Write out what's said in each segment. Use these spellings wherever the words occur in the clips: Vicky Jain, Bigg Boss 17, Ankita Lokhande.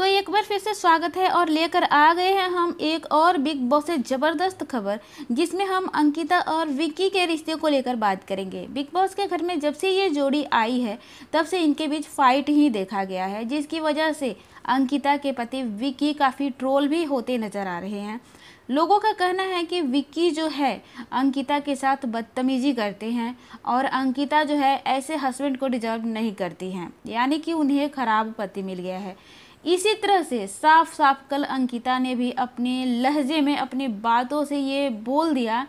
तो एक बार फिर से स्वागत है और लेकर आ गए हैं हम एक और बिग बॉस से ज़बरदस्त खबर, जिसमें हम अंकिता और विक्की के रिश्ते को लेकर बात करेंगे। बिग बॉस के घर में जब से ये जोड़ी आई है तब से इनके बीच फाइट ही देखा गया है, जिसकी वजह से अंकिता के पति विक्की काफ़ी ट्रोल भी होते नज़र आ रहे हैं। लोगों का कहना है कि विक्की जो है अंकिता के साथ बदतमीजी करते हैं और अंकिता जो है ऐसे हस्बैंड को डिजर्व नहीं करती हैं, यानी कि उन्हें खराब पति मिल गया है। इसी तरह से साफ साफ कल अंकिता ने भी अपने लहजे में, अपनी बातों से ये बोल दिया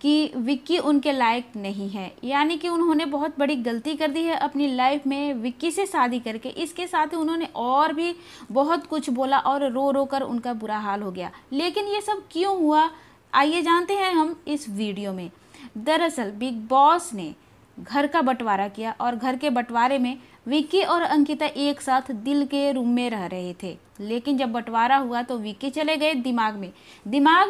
कि विक्की उनके लायक नहीं है, यानी कि उन्होंने बहुत बड़ी गलती कर दी है अपनी लाइफ में विक्की से शादी करके। इसके साथ ही उन्होंने और भी बहुत कुछ बोला और रो रो कर उनका बुरा हाल हो गया। लेकिन ये सब क्यों हुआ, आइए जानते हैं हम इस वीडियो में। दरअसल बिग बॉस ने घर का बंटवारा किया और घर के बंटवारे में विक्की और अंकिता एक साथ दिल के रूम में रह रहे थे, लेकिन जब बंटवारा हुआ तो विक्की चले गए दिमाग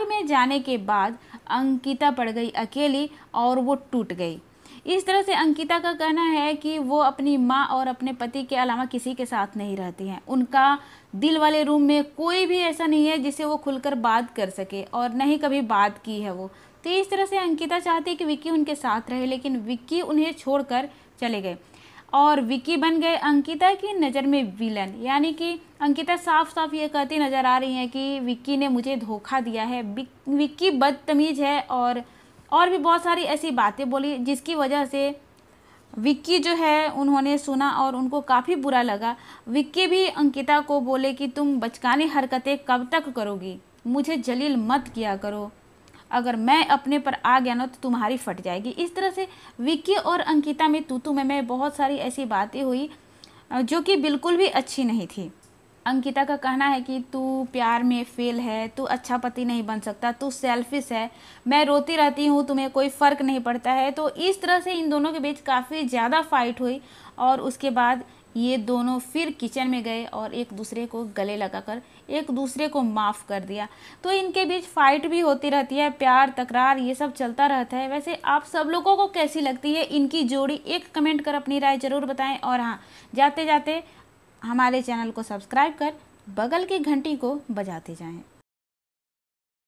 में जाने के बाद अंकिता पड़ गई अकेली और वो टूट गई। इस तरह से अंकिता का कहना है कि वो अपनी माँ और अपने पति के अलावा किसी के साथ नहीं रहती हैं। उनका दिल वाले रूम में कोई भी ऐसा नहीं है जिसे वो खुलकर बात कर सके और न ही कभी बात की है वो। तो इस तरह से अंकिता चाहती है कि विक्की उनके साथ रहे, लेकिन विक्की उन्हें छोड़कर चले गए और विक्की बन गए अंकिता की नज़र में विलन। यानी कि अंकिता साफ साफ ये कहती नज़र आ रही हैं कि विक्की ने मुझे धोखा दिया है, विक्की बदतमीज है और भी बहुत सारी ऐसी बातें बोली, जिसकी वजह से विक्की जो है उन्होंने सुना और उनको काफ़ी बुरा लगा। विक्की भी अंकिता को बोले कि तुम बचकानी हरकतें कब तक करोगी, मुझे जलील मत किया करो, अगर मैं अपने पर आ गया ना तो तुम्हारी फट जाएगी। इस तरह से विक्की और अंकिता में तू-तू मैं बहुत सारी ऐसी बातें हुई जो कि बिल्कुल भी अच्छी नहीं थी। अंकिता का कहना है कि तू प्यार में फेल है, तू अच्छा पति नहीं बन सकता, तू सेल्फिश है, मैं रोती रहती हूँ, तुम्हें कोई फ़र्क नहीं पड़ता है। तो इस तरह से इन दोनों के बीच काफ़ी ज़्यादा फाइट हुई और उसके बाद ये दोनों फिर किचन में गए और एक दूसरे को गले लगाकर एक दूसरे को माफ़ कर दिया। तो इनके बीच फाइट भी होती रहती है, प्यार तकरार ये सब चलता रहता है। वैसे आप सब लोगों को कैसी लगती है इनकी जोड़ी, एक कमेंट कर अपनी राय ज़रूर बताएं। और हाँ, जाते जाते हमारे चैनल को सब्सक्राइब कर बगल की घंटी को बजाते जाएं।